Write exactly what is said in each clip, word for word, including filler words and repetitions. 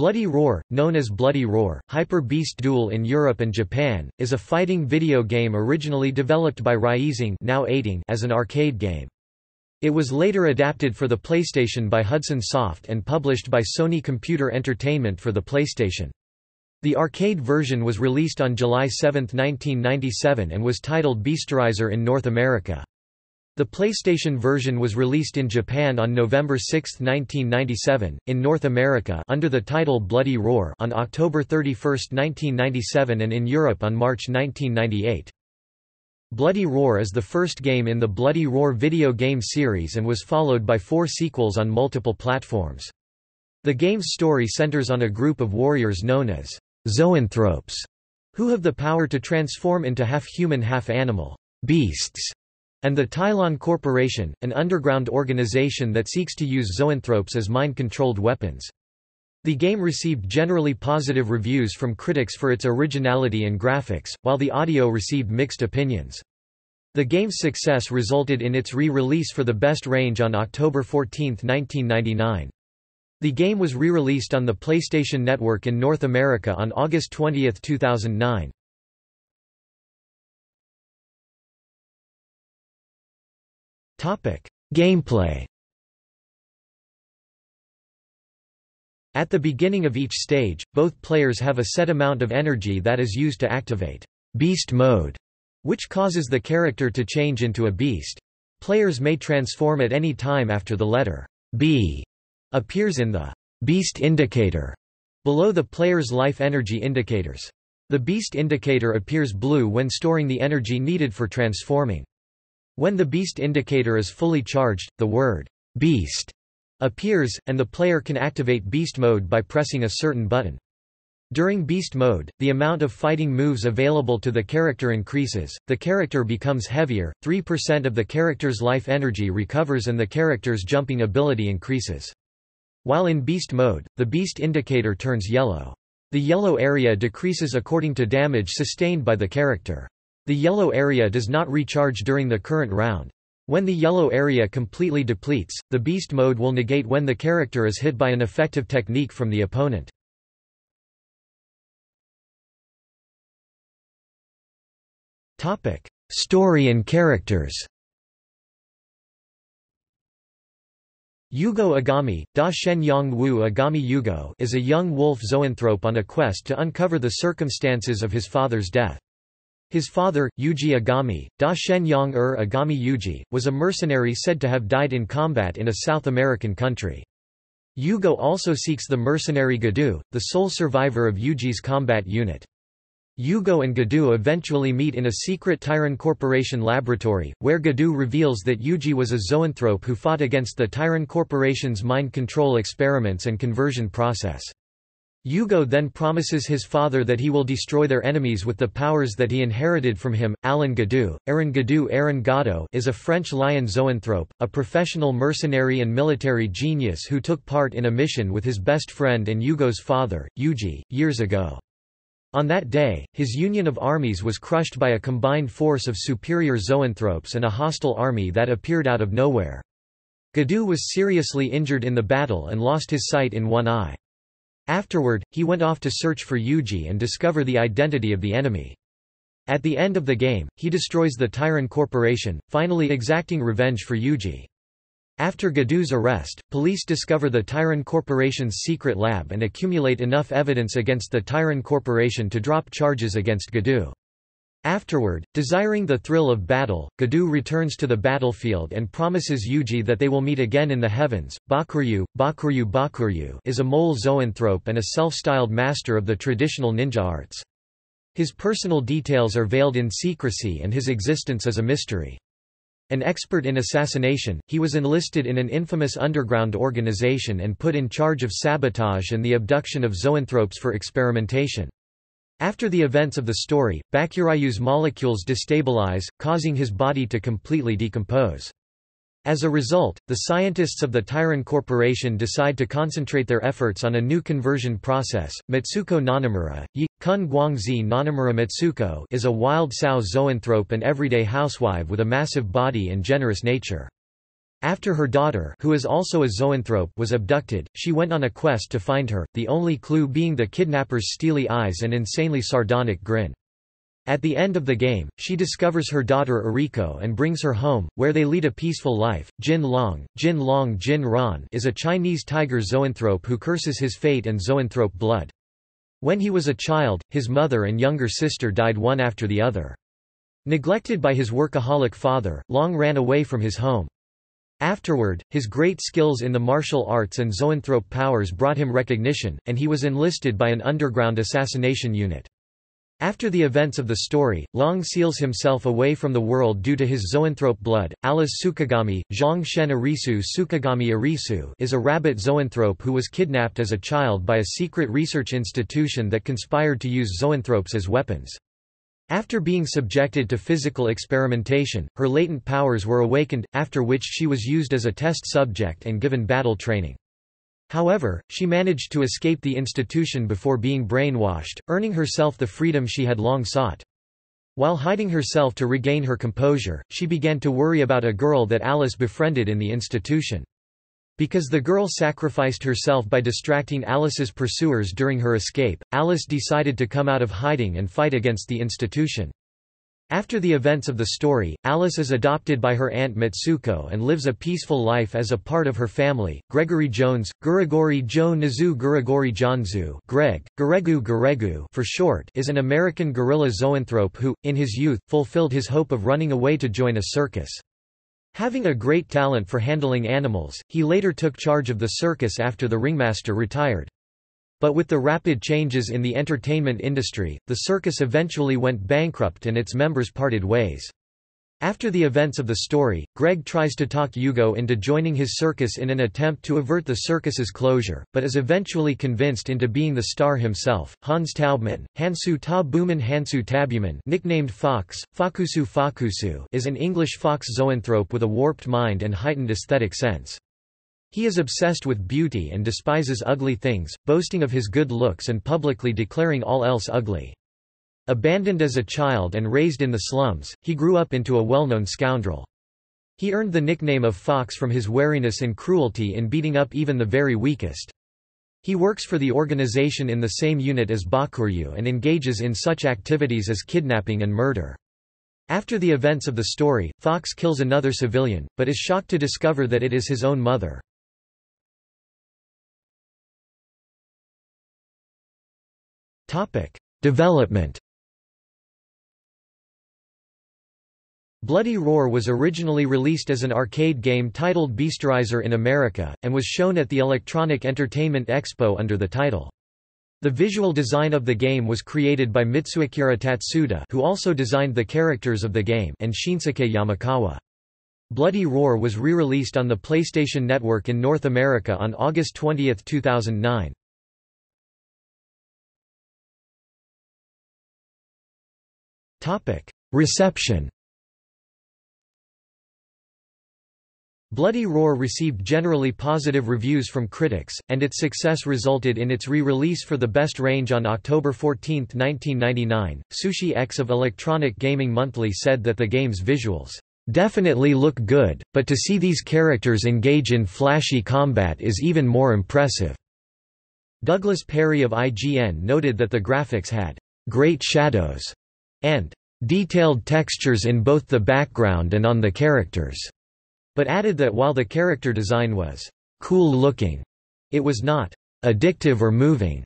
Bloody Roar, known as Bloody Roar, Hyper Beast Duel in Europe and Japan, is a fighting video game originally developed by Raizing, now Eighting, as an arcade game. It was later adapted for the PlayStation by Hudson Soft and published by Sony Computer Entertainment for the PlayStation. The arcade version was released on July seventh nineteen ninety-seven and was titled Beastorizer in North America. The PlayStation version was released in Japan on November sixth nineteen ninety-seven, in North America under the title Bloody Roar on October thirty-first nineteen ninety-seven and in Europe on March nineteen ninety-eight. Bloody Roar is the first game in the Bloody Roar video game series and was followed by four sequels on multiple platforms. The game's story centers on a group of warriors known as Zoanthropes, who have the power to transform into half-human half-animal beasts, and the Tylon Corporation, an underground organization that seeks to use zoanthropes as mind-controlled weapons. The game received generally positive reviews from critics for its originality and graphics, while the audio received mixed opinions. The game's success resulted in its re-release for the best range on October fourteenth nineteen ninety-nine. The game was re-released on the PlayStation Network in North America on August twentieth two thousand nine. Gameplay. At the beginning of each stage, both players have a set amount of energy that is used to activate Beast Mode, which causes the character to change into a beast. Players may transform at any time after the letter B appears in the Beast Indicator below the player's life energy indicators. The Beast Indicator appears blue when storing the energy needed for transforming. When the Beast Indicator is fully charged, the word Beast appears, and the player can activate Beast Mode by pressing a certain button. During Beast Mode, the amount of fighting moves available to the character increases, the character becomes heavier, three percent of the character's life energy recovers and the character's jumping ability increases. While in Beast Mode, the Beast Indicator turns yellow. The yellow area decreases according to damage sustained by the character. The yellow area does not recharge during the current round. When the yellow area completely depletes, the Beast Mode will negate when the character is hit by an effective technique from the opponent. Topic: Story and characters. Yugo Agami, Da Shen Yang-er Agami Yugo, is a young wolf zoanthrope on a quest to uncover the circumstances of his father's death. His father, Yuji Agami, Da Shen Yang-er Agami Yuji, was a mercenary said to have died in combat in a South American country. Yugo also seeks the mercenary Gado, the sole survivor of Yuji's combat unit. Yugo and Gado eventually meet in a secret Tyrant Corporation laboratory, where Gado reveals that Yuji was a zoanthrope who fought against the Tyrant Corporation's mind control experiments and conversion process. Yugo then promises his father that he will destroy their enemies with the powers that he inherited from him. Alan Gado, Aaron Gado, Aaron Gado is a French lion zoanthrope, a professional mercenary and military genius who took part in a mission with his best friend and Yugo's father, Yuji, years ago. On that day, his union of armies was crushed by a combined force of superior zoanthropes and a hostile army that appeared out of nowhere. Gado was seriously injured in the battle and lost his sight in one eye. Afterward, he went off to search for Yuji and discover the identity of the enemy. At the end of the game, he destroys the Tyran Corporation, finally exacting revenge for Yuji. After Gado's arrest, police discover the Tyran Corporation's secret lab and accumulate enough evidence against the Tyran Corporation to drop charges against Gado. Afterward, desiring the thrill of battle, Gado returns to the battlefield and promises Yuji that they will meet again in the heavens. Bakuryu, Bakuryu Bakuryu is a mole zoanthrope and a self-styled master of the traditional ninja arts. His personal details are veiled in secrecy and his existence is a mystery. An expert in assassination, he was enlisted in an infamous underground organization and put in charge of sabotage and the abduction of zoanthropes for experimentation. After the events of the story, Bakuryu's molecules destabilize, causing his body to completely decompose. As a result, the scientists of the Tyran Corporation decide to concentrate their efforts on a new conversion process. Mitsuko Nanamura, Yi Kun Guangzi Nanamura Mitsuko, is a wild sow zoanthrope and everyday housewife with a massive body and generous nature. After her daughter, who is also a zoanthrope, was abducted, she went on a quest to find her, the only clue being the kidnapper's steely eyes and insanely sardonic grin. At the end of the game, she discovers her daughter Eriko and brings her home, where they lead a peaceful life. Jin Long, Jin Long Jin Ran, is a Chinese tiger zoanthrope who curses his fate and zoanthrope blood. When he was a child, his mother and younger sister died one after the other. Neglected by his workaholic father, Long ran away from his home. Afterward, his great skills in the martial arts and zoanthrope powers brought him recognition, and he was enlisted by an underground assassination unit. After the events of the story, Long seals himself away from the world due to his zoanthrope blood. Alice Tsukagami, Zhang Shen Arisu Tsukagami Arisu, is a rabbit zoanthrope who was kidnapped as a child by a secret research institution that conspired to use zoanthropes as weapons. After being subjected to physical experimentation, her latent powers were awakened, after which she was used as a test subject and given battle training. However, she managed to escape the institution before being brainwashed, earning herself the freedom she had long sought. While hiding herself to regain her composure, she began to worry about a girl that Alice befriended in the institution. Because the girl sacrificed herself by distracting Alice's pursuers during her escape, Alice decided to come out of hiding and fight against the institution. After the events of the story, Alice is adopted by her aunt Mitsuko and lives a peaceful life as a part of her family. Gregory Jones, Gurigori Johnzu Gurigori Johnzu, Greg, Garegu Garegu for short, is an American guerrilla zoanthrope who, in his youth, fulfilled his hope of running away to join a circus. Having a great talent for handling animals, he later took charge of the circus after the ringmaster retired. But with the rapid changes in the entertainment industry, the circus eventually went bankrupt and its members parted ways. After the events of the story, Greg tries to talk Yugo into joining his circus in an attempt to avert the circus's closure, but is eventually convinced into being the star himself. Hans Taubman, Hansu Tabuman Hansu Tabuman, nicknamed Fox, Fakusu Fakusu, is an English fox zoanthrope with a warped mind and heightened aesthetic sense. He is obsessed with beauty and despises ugly things, boasting of his good looks and publicly declaring all else ugly. Abandoned as a child and raised in the slums, he grew up into a well-known scoundrel. He earned the nickname of Fox from his wariness and cruelty in beating up even the very weakest. He works for the organization in the same unit as Bakuryu and engages in such activities as kidnapping and murder. After the events of the story, Fox kills another civilian, but is shocked to discover that it is his own mother. Development. Bloody Roar was originally released as an arcade game titled Beastorizer in America, and was shown at the Electronic Entertainment Expo under the title. The visual design of the game was created by Mitsuakira Tatsuda, who also designed the characters of the game, and Shinsuke Yamakawa. Bloody Roar was re-released on the PlayStation Network in North America on August twentieth two thousand nine. Reception. Bloody Roar received generally positive reviews from critics, and its success resulted in its re-release for the best range on October fourteenth nineteen ninety-nine. Sushi X of Electronic Gaming Monthly said that the game's visuals definitely look good, but to see these characters engage in flashy combat is even more impressive. Douglas Perry of I G N noted that the graphics had great shadows and detailed textures in both the background and on the characters, but added that while the character design was cool-looking, it was not addictive or moving.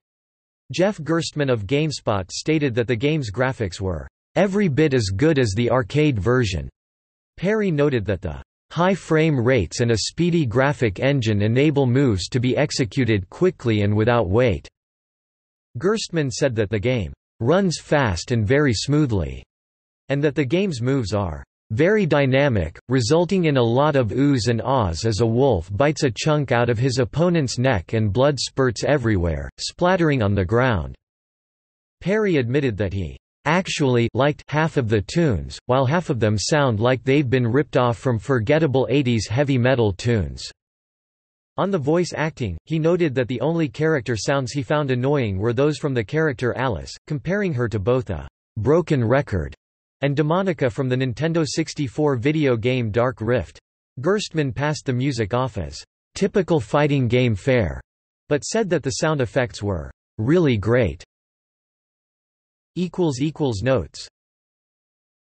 Jeff Gerstmann of GameSpot stated that the game's graphics were every bit as good as the arcade version. Perry noted that the high frame rates and a speedy graphic engine enable moves to be executed quickly and without wait. Gerstmann said that the game runs fast and very smoothly, and that the game's moves are very dynamic, resulting in a lot of oohs and ahs as a wolf bites a chunk out of his opponent's neck and blood spurts everywhere, splattering on the ground. Perry admitted that he actually liked half of the tunes, while half of them sound like they've been ripped off from forgettable eighties heavy metal tunes. On the voice acting, he noted that the only character sounds he found annoying were those from the character Alice, comparing her to both a broken record and Demonica from the Nintendo sixty-four video game Dark Rift. Gerstmann passed the music off as typical fighting game fare, but said that the sound effects were really great. Notes